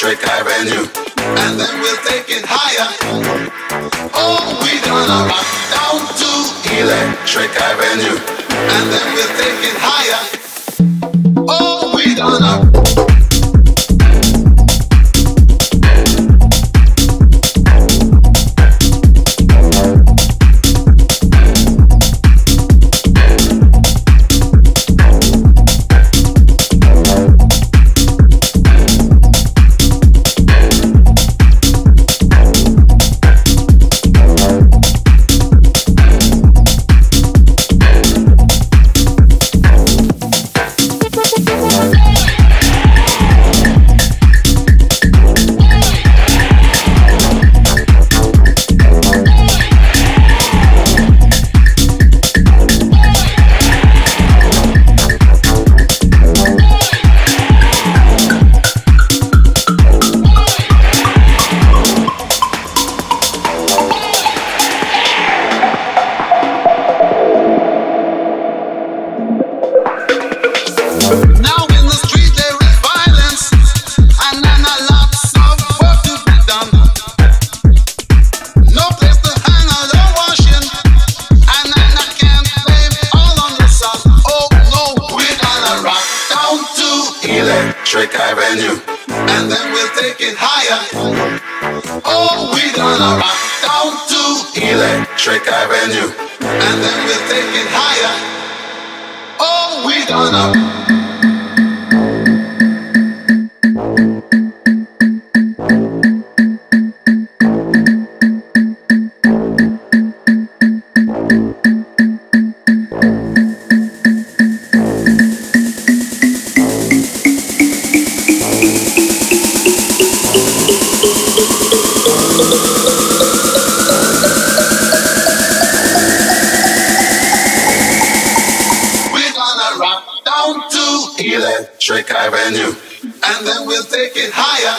Electric Avenue. And then we'll take it higher. Oh, we gonna rock down to Electric Avenue. And then we'll take it higher. Oh, we gonna Electric Avenue, and then we'll take it higher. Oh, we gonna rock down to Electric Avenue, and then we'll take it higher. Oh, we gonna. Electric Avenue, and then we'll take it higher.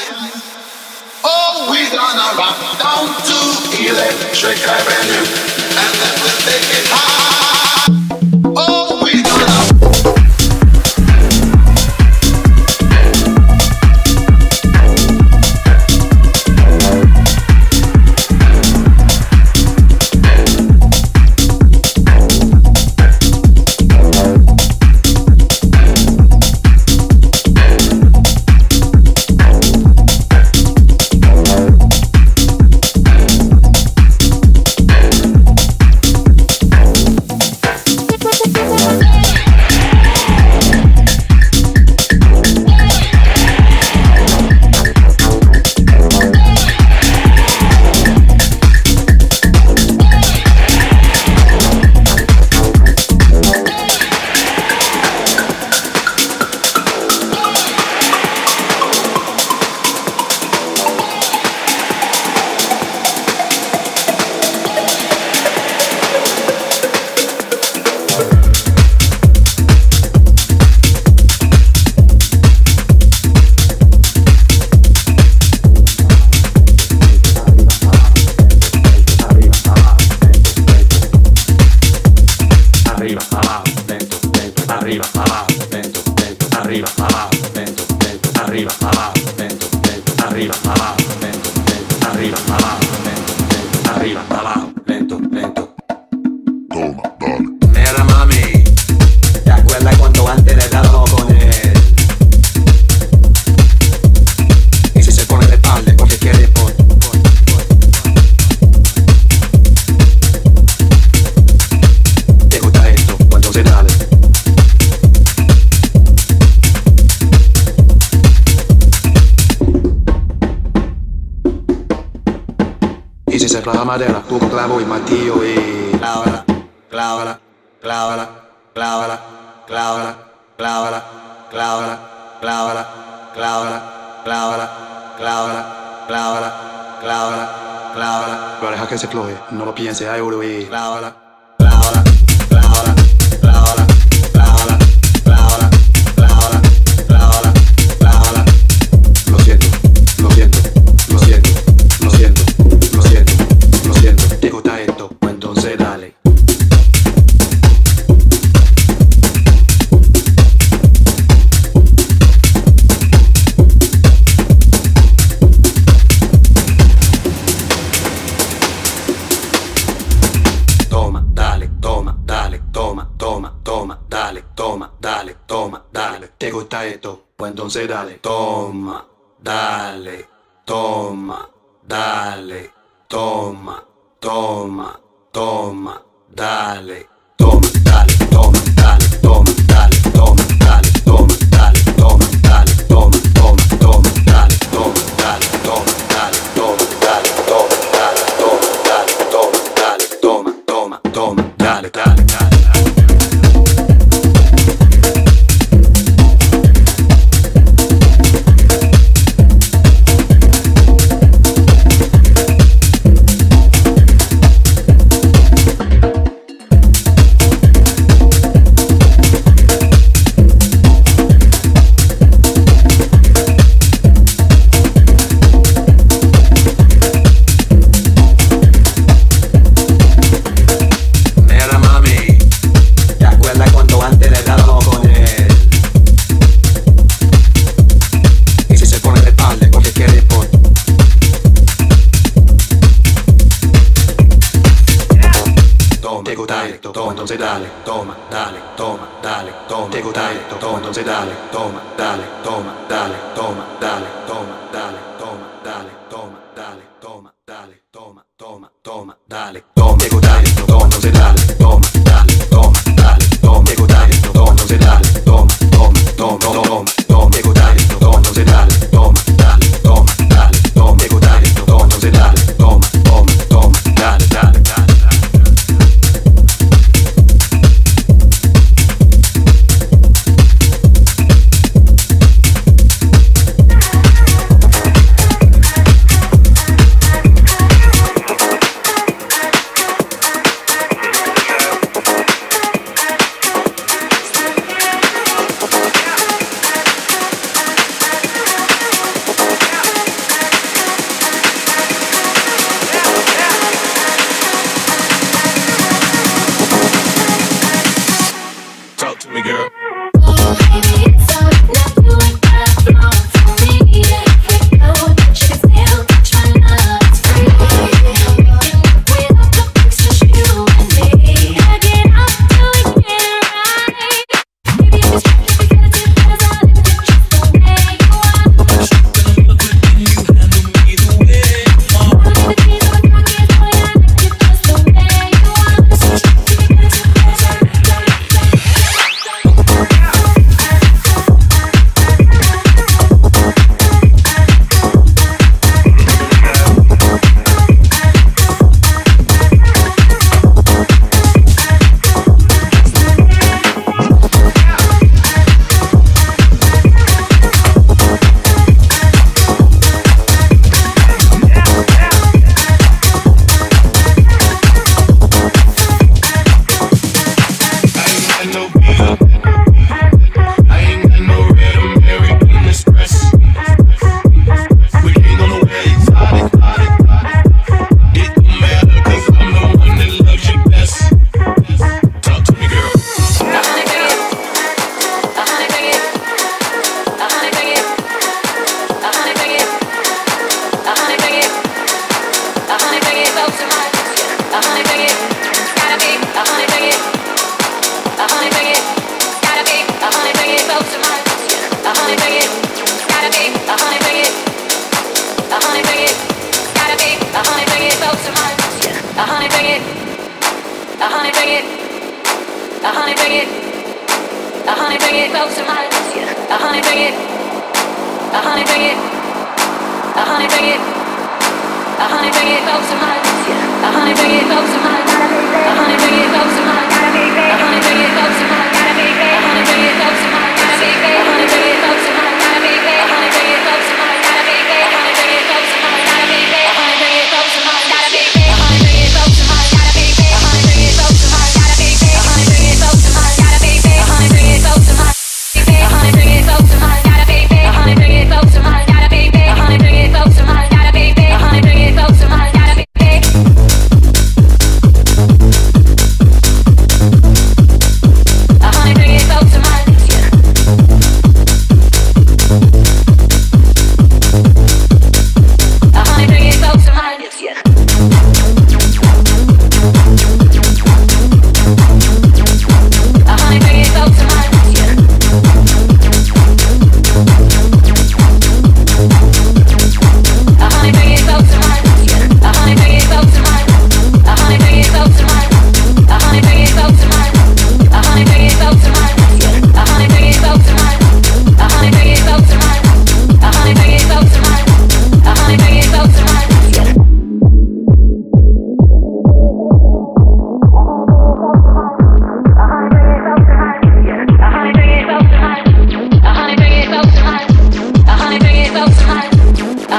Oh, we gonna rock down to Electric Avenue, and then we'll take it higher. Oh, we gonna madera, poco clavo y martillo y clávala, clávala, clávala, clávala, clávala, clávala, clávala, clávala, clávala, clávala, clávala, clávala, clávala, clávala. Pero deja que se floje, no lo piense, hay oro y clávala, clávala, clávala, clávala. esto, pues entonces dale. Toma, dale, toma, dale, toma, toma, toma, dale, toma, dale, toma, dale, toma, dale, toma, dale, toma, dale, toma, dale, toma, toma, toma, dale, toma, dale, toma, dale, toma, dale, toma, dale, toma, dale, toma, dale, toma, toma, toma, dale, dale, dale. Dale, toma, dale, toma, dale, toma, te gusta esto, toma, entonces dale, toma, dale, toma, dale, toma, dale, toma, dale, toma, dale, toma, dale, toma, dale, toma, toma, toma, dale, toma, te gusta esto, toma, entonces dale, toma, dale, toma, dale, toma, te gusta esto, toma, entonces dale, toma, toma, toma, toma, toma, te gusta esto, toma, entonces dale, toma, dale, toma, dale, toma, te gusta esto, toma, entonces dale, toma, toma, toma, dale, dale, dale.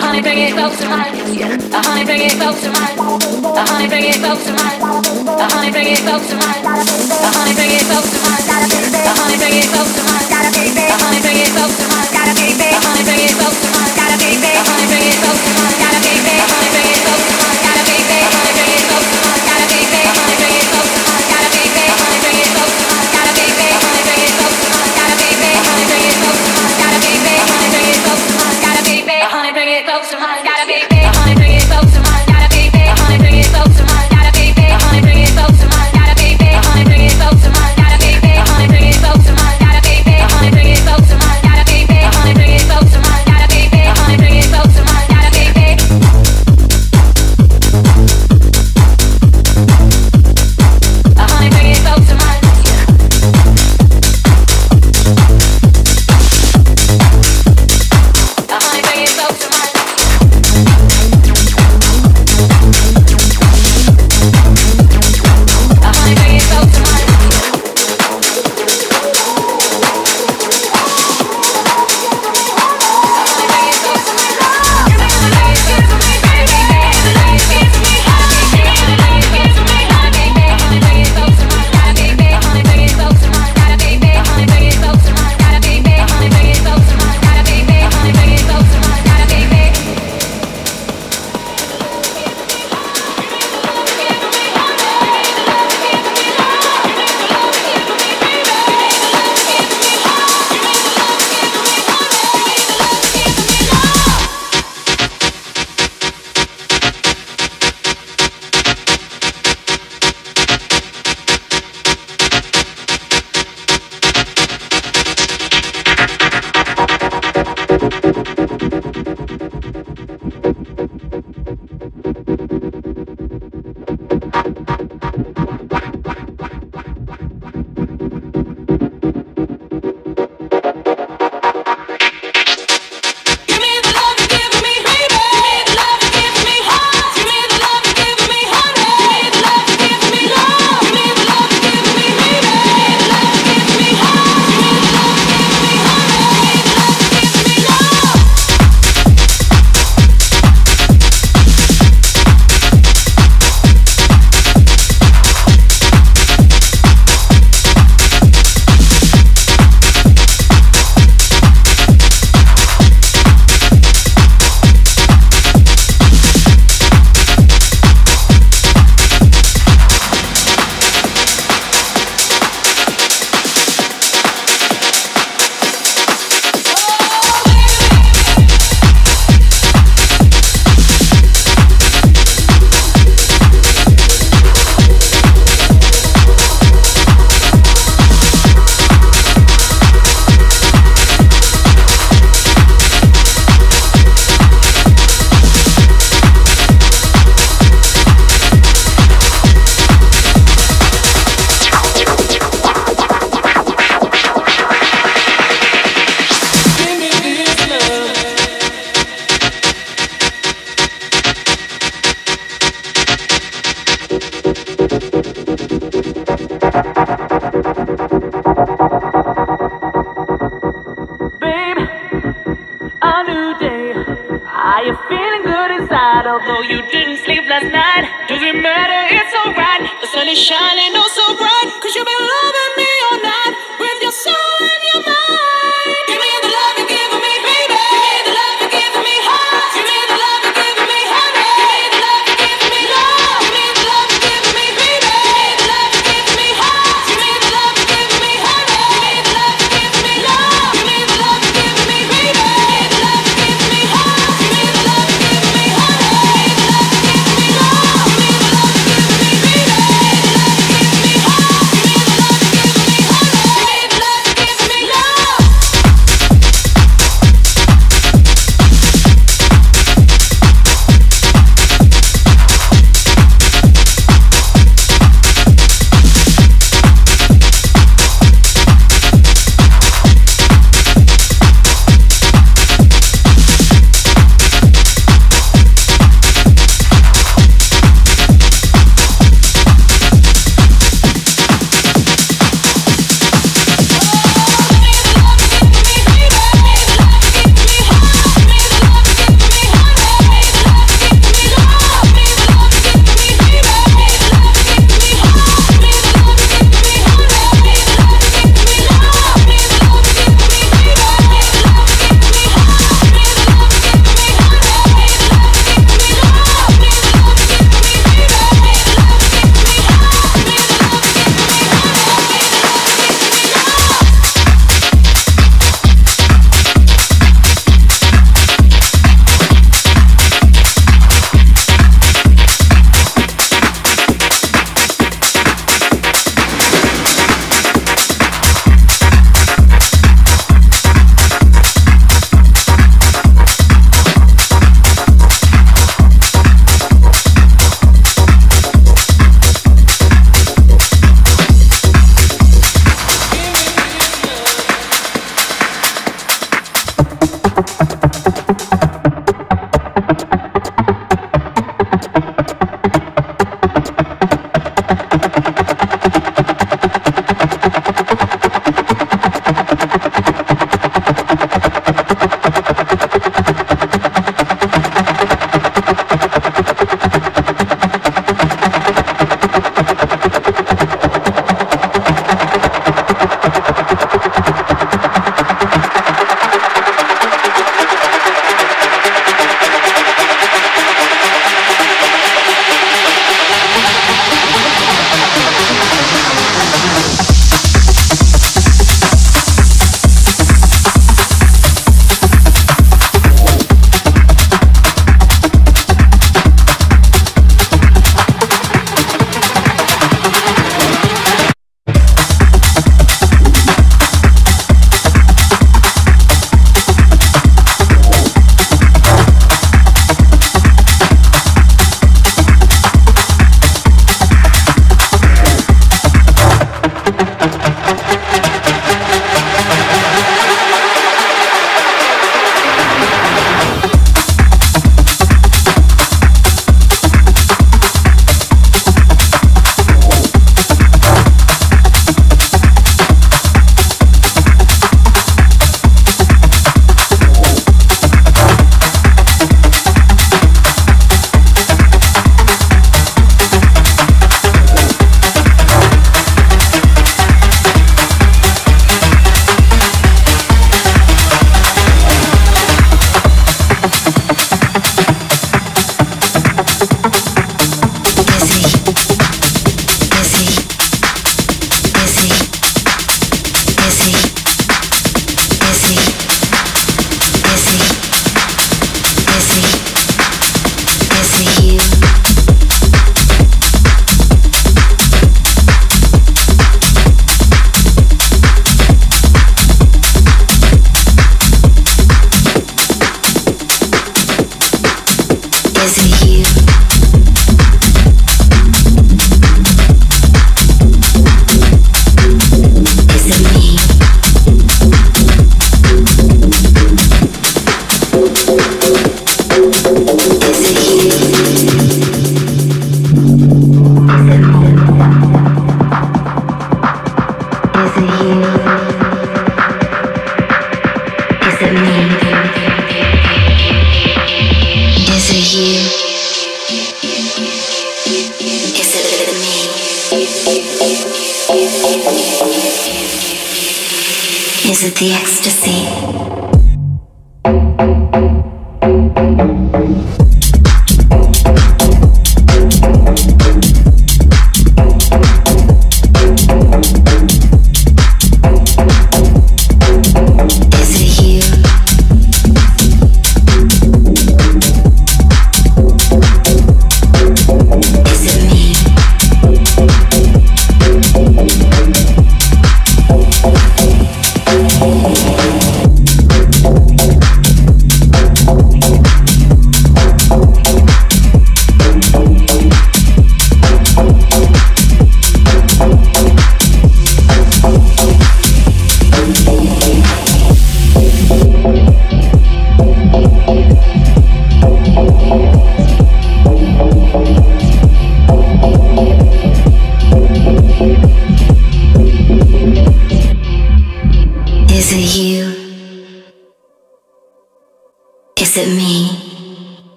honey, bring it close to mine. A honey, bring it close to mine. A honey, bring it close to mine. A honey, bring it close to mine. A honey, bring it close to mine. A honey, bring it close to mine. A honey, bring it close to mine. A honey, bring it close to mine. A honey, bring it close to mine. A honey, bring it close to mine.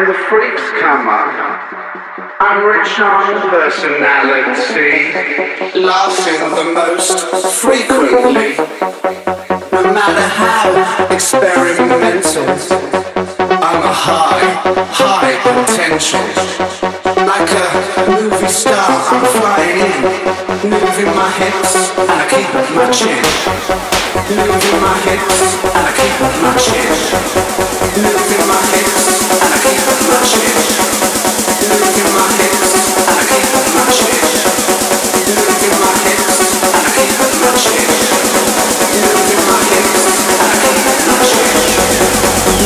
and the freaks come up. I'm rich on personality, laughing the most frequently, no matter how experimental. I'm a high potential, like a movie star. I'm flying in, moving my hips, and I keep my chin. Moving my hips, and I keep my chin. Moving my hips, and I keep my chin. Moving my hips, and I keep my chin. Moving my hips, and I keep my chin. Moving my hips, and I keep my chin.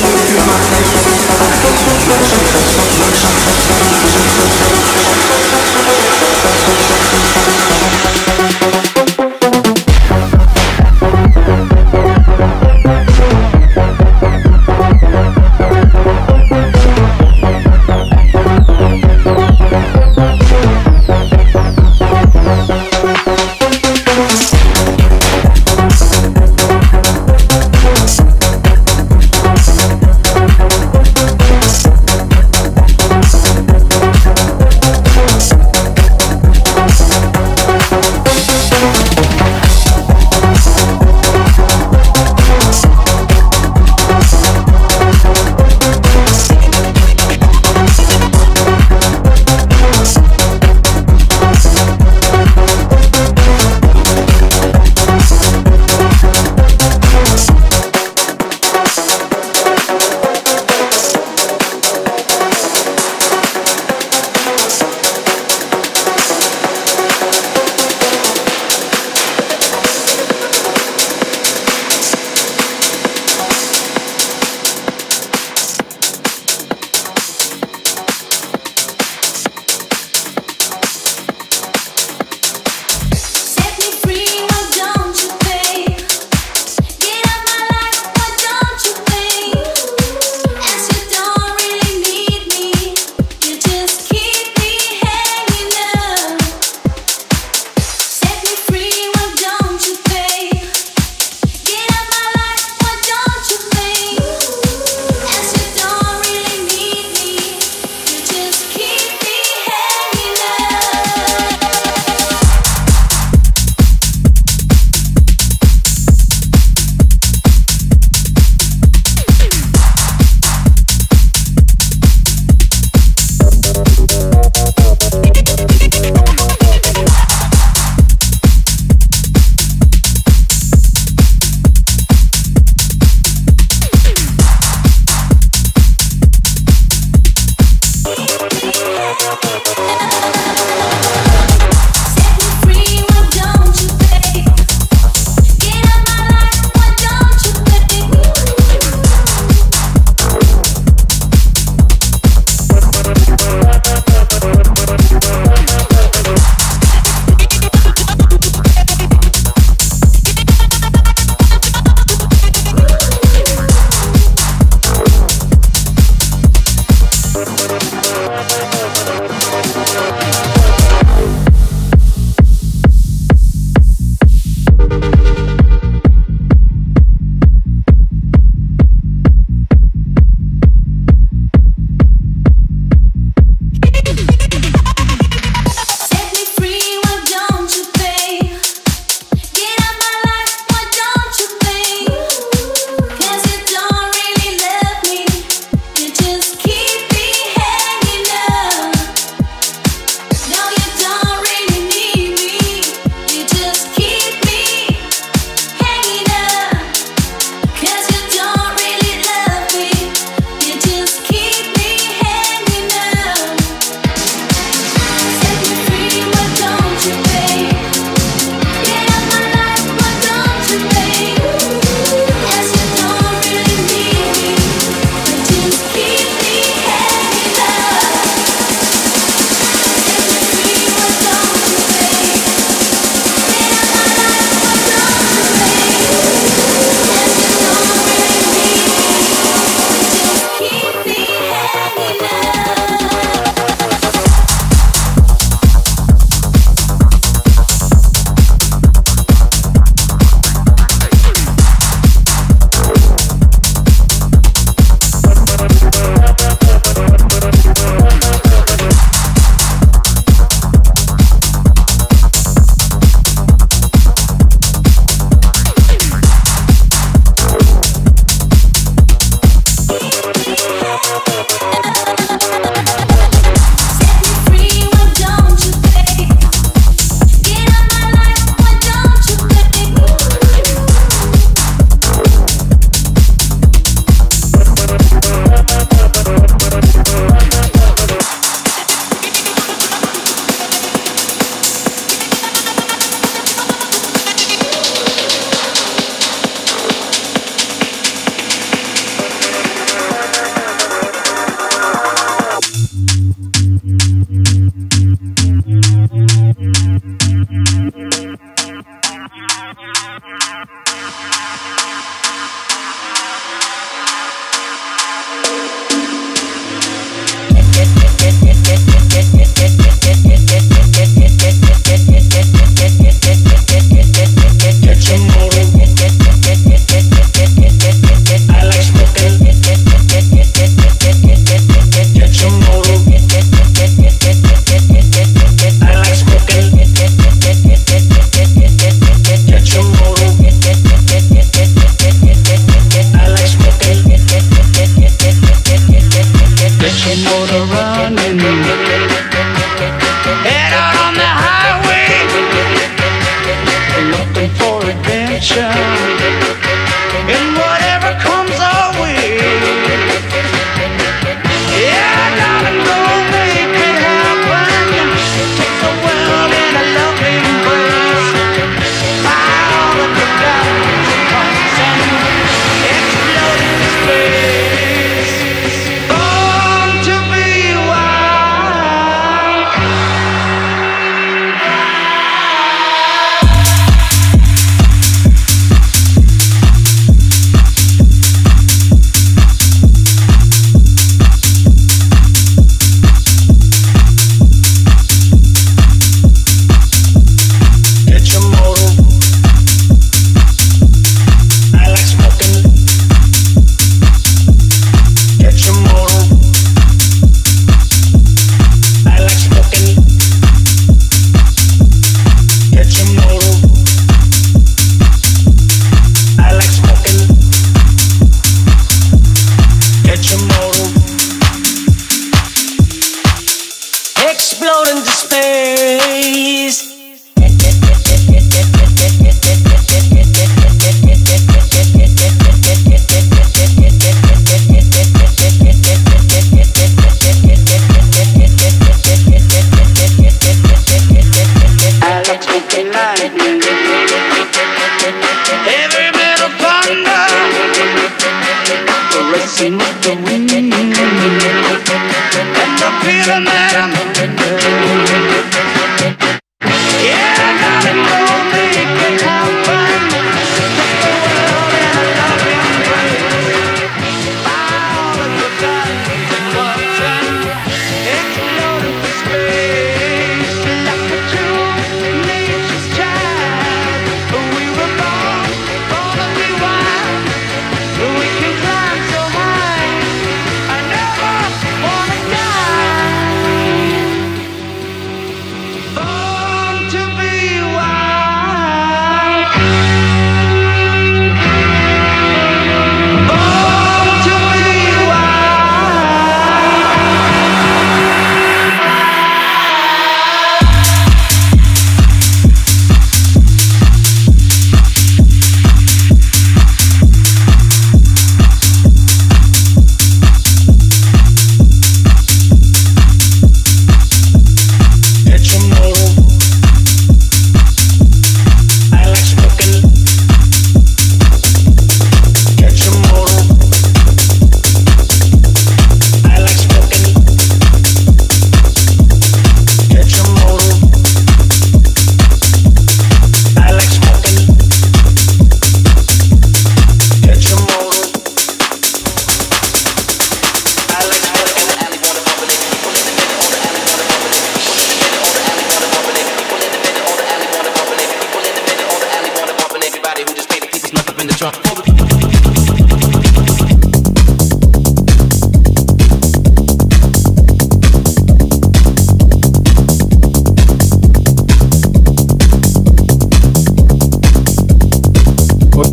Moving my hips, and I keep my chin.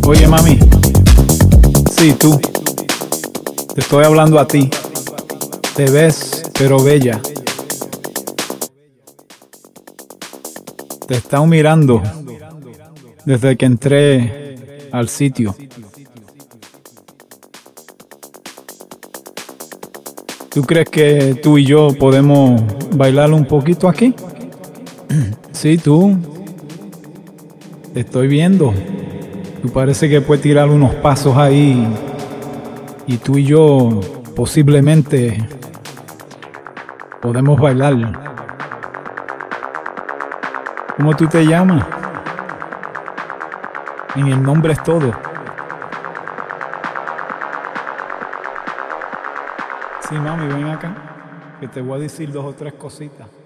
Oye, mami, sí, tú, te estoy hablando a ti, te ves, pero bella, te están mirando desde que entré al sitio, ¿tú crees que tú y yo podemos bailar un poquito aquí? Sí, tú, te estoy viendo. Tú parece que puedes tirar unos pasos ahí y tú y yo posiblemente podemos bailarlo. ¿Cómo tú te llamas? En el nombre es todo. Sí, mami, ven acá, que te voy a decir 2 o 3 cositas.